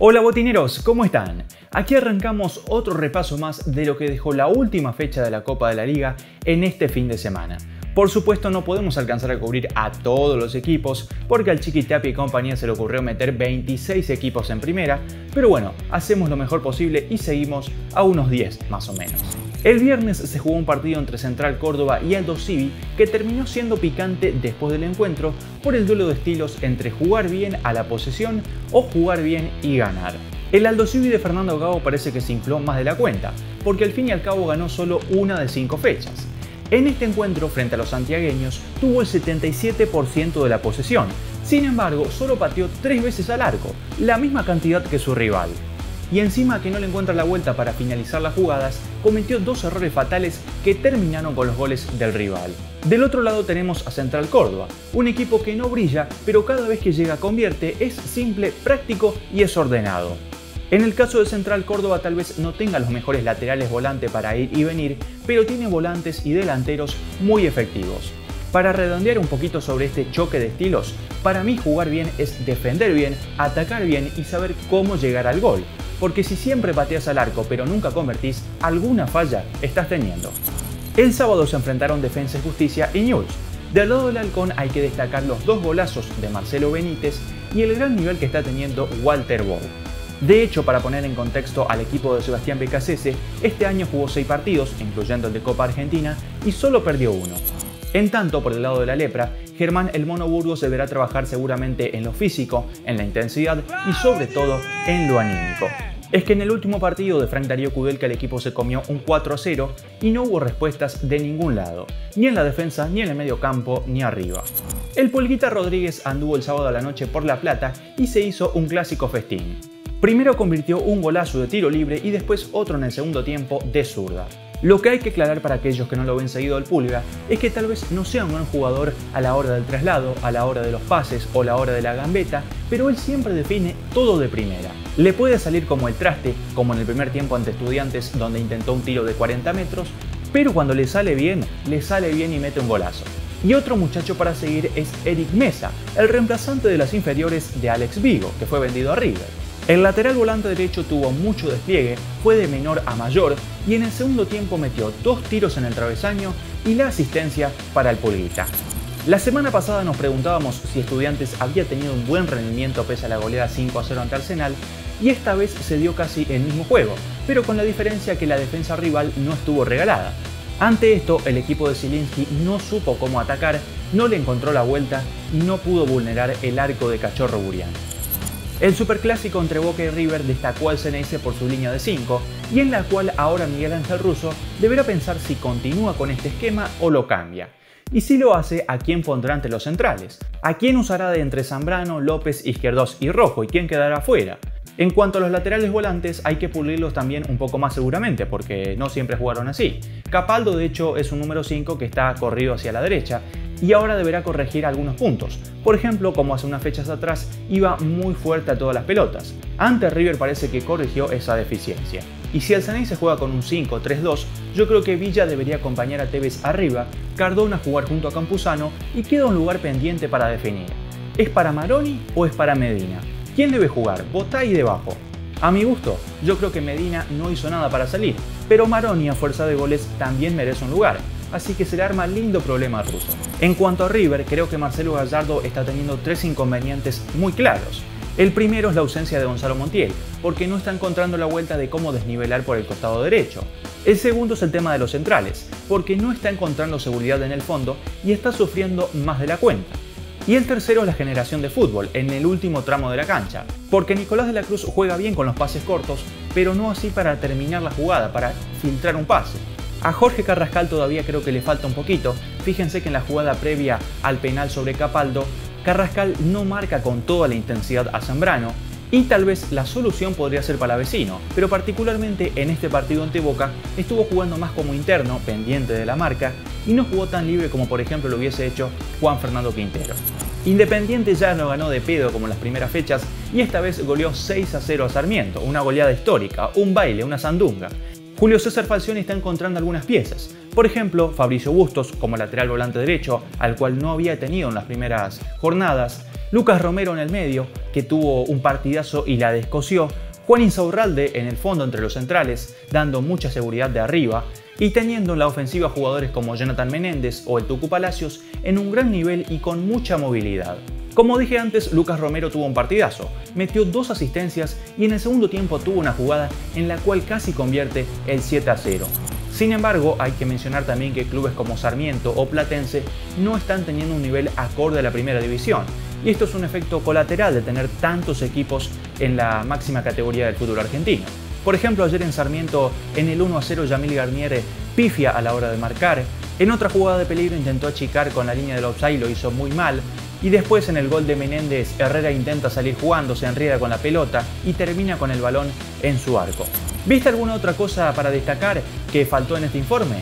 Hola botineros, ¿cómo están? Aquí arrancamos otro repaso más de lo que dejó la última fecha de la Copa de la Liga en este fin de semana. Por supuesto no podemos alcanzar a cubrir a todos los equipos porque al Chiqui Tapie y compañía se le ocurrió meter 26 equipos en primera, pero bueno, hacemos lo mejor posible y seguimos a unos 10 más o menos. El viernes se jugó un partido entre Central Córdoba y Aldosivi que terminó siendo picante después del encuentro por el duelo de estilos entre jugar bien a la posesión o jugar bien y ganar. El Aldosivi de Fernando Cabo parece que se infló más de la cuenta, porque al fin y al cabo ganó solo una de 5 fechas. En este encuentro, frente a los santiagueños, tuvo el 77% de la posesión. Sin embargo, solo pateó 3 veces al arco, la misma cantidad que su rival. Y encima que no le encuentra la vuelta para finalizar las jugadas, cometió 2 errores fatales que terminaron con los goles del rival. Del otro lado tenemos a Central Córdoba, un equipo que no brilla, pero cada vez que llega convierte, es simple, práctico y es ordenado. En el caso de Central Córdoba tal vez no tenga los mejores laterales volante para ir y venir, pero tiene volantes y delanteros muy efectivos. Para redondear un poquito sobre este choque de estilos, para mí jugar bien es defender bien, atacar bien y saber cómo llegar al gol, porque si siempre pateas al arco pero nunca convertís, alguna falla estás teniendo. El sábado se enfrentaron Defensa y Justicia y Newell's. Del lado del halcón hay que destacar los 2 golazos de Marcelo Benítez y el gran nivel que está teniendo Walter Waugh. De hecho, para poner en contexto al equipo de Sebastián Beccacese, este año jugó 6 partidos, incluyendo el de Copa Argentina, y solo perdió 1. En tanto, por el lado de la lepra, Germán el Mono Burgo se deberá trabajar seguramente en lo físico, en la intensidad y sobre todo en lo anímico. Es que en el último partido de Frank Darío Kudelka el equipo se comió un 4-0 y no hubo respuestas de ningún lado, ni en la defensa, ni en el medio campo, ni arriba. El Pulguita Rodríguez anduvo el sábado a la noche por La Plata y se hizo un clásico festín. Primero convirtió un golazo de tiro libre y después otro en el segundo tiempo de zurda. Lo que hay que aclarar para aquellos que no lo ven seguido al Pulga es que tal vez no sea un buen jugador a la hora del traslado, a la hora de los pases o la hora de la gambeta, pero él siempre define todo de primera. Le puede salir como el traste, como en el primer tiempo ante Estudiantes donde intentó un tiro de 40 metros, pero cuando le sale bien y mete un golazo. Y otro muchacho para seguir es Eric Mesa, el reemplazante de las inferiores de Alex Vigo, que fue vendido a River. El lateral volante derecho tuvo mucho despliegue, fue de menor a mayor y en el segundo tiempo metió 2 tiros en el travesaño y la asistencia para el Pulguita. La semana pasada nos preguntábamos si Estudiantes había tenido un buen rendimiento pese a la goleada 5-0 ante Arsenal y esta vez se dio casi el mismo juego, pero con la diferencia que la defensa rival no estuvo regalada. Ante esto, el equipo de Zielinski no supo cómo atacar, no le encontró la vuelta y no pudo vulnerar el arco de Cachorro Burián. El superclásico entre Boca y River destacó al Ceneice por su línea de 5 y en la cual ahora Miguel Ángel Russo deberá pensar si continúa con este esquema o lo cambia. Y si lo hace, ¿a quién pondrá ante los centrales? ¿A quién usará de entre Zambrano, López, Izquierdos y Rojo? ¿Y quién quedará fuera? En cuanto a los laterales volantes, hay que pulirlos también un poco más seguramente, porque no siempre jugaron así. Capaldo, de hecho, es un número 5 que está corrido hacia la derecha y ahora deberá corregir algunos puntos. Por ejemplo, como hace unas fechas atrás, iba muy fuerte a todas las pelotas. Ante River parece que corrigió esa deficiencia. Y si el Ceneice se juega con un 5-3-2, yo creo que Villa debería acompañar a Tevez arriba, Cardona a jugar junto a Campuzano y queda un lugar pendiente para definir. ¿Es para Maroni o es para Medina? ¿Quién debe jugar? Botá y debajo. A mi gusto, yo creo que Medina no hizo nada para salir, pero Maroni a fuerza de goles también merece un lugar, así que se le arma lindo problema a Russo. En cuanto a River, creo que Marcelo Gallardo está teniendo 3 inconvenientes muy claros. El primero es la ausencia de Gonzalo Montiel, porque no está encontrando la vuelta de cómo desnivelar por el costado derecho. El segundo es el tema de los centrales, porque no está encontrando seguridad en el fondo y está sufriendo más de la cuenta. Y el tercero es la generación de fútbol, en el último tramo de la cancha, porque Nicolás de la Cruz juega bien con los pases cortos, pero no así para terminar la jugada, para filtrar un pase. A Jorge Carrascal todavía creo que le falta un poquito, fíjense que en la jugada previa al penal sobre Capaldo, Carrascal no marca con toda la intensidad a Zambrano, y tal vez la solución podría ser para Vecino, pero particularmente en este partido ante Boca estuvo jugando más como interno, pendiente de la marca, y no jugó tan libre como por ejemplo lo hubiese hecho Juan Fernando Quintero. Independiente ya no ganó de pedo como en las primeras fechas y esta vez goleó 6-0 a Sarmiento, una goleada histórica, un baile, una sandunga. Julio César Falcioni está encontrando algunas piezas, Por ejemplo, Fabricio Bustos como lateral volante derecho, al cual no había tenido en las primeras jornadas, Lucas Romero en el medio, que tuvo un partidazo y la descosió, Juan Insaurralde en el fondo entre los centrales, dando mucha seguridad de arriba, y teniendo en la ofensiva jugadores como Jonathan Menéndez o el Tucu Palacios en un gran nivel y con mucha movilidad. Como dije antes, Lucas Romero tuvo un partidazo, metió 2 asistencias y en el segundo tiempo tuvo una jugada en la cual casi convierte el 7-0. Sin embargo, hay que mencionar también que clubes como Sarmiento o Platense no están teniendo un nivel acorde a la primera división, y esto es un efecto colateral de tener tantos equipos en la máxima categoría del fútbol argentino. Por ejemplo, ayer en Sarmiento, en el 1-0, Yamil Garnier pifia a la hora de marcar, en otra jugada de peligro intentó achicar con la línea del offside, lo hizo muy mal, y después en el gol de Menéndez, Herrera intenta salir jugando, se enrieda con la pelota y termina con el balón en su arco. ¿Viste alguna otra cosa para destacar que faltó en este informe?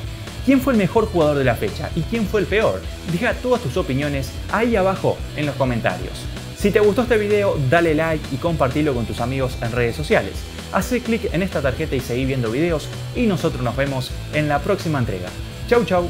¿Quién fue el mejor jugador de la fecha y quién fue el peor? Deja todas tus opiniones ahí abajo en los comentarios. Si te gustó este video, dale like y compartilo con tus amigos en redes sociales. Hacé clic en esta tarjeta y seguí viendo videos, y nosotros nos vemos en la próxima entrega. Chau chau.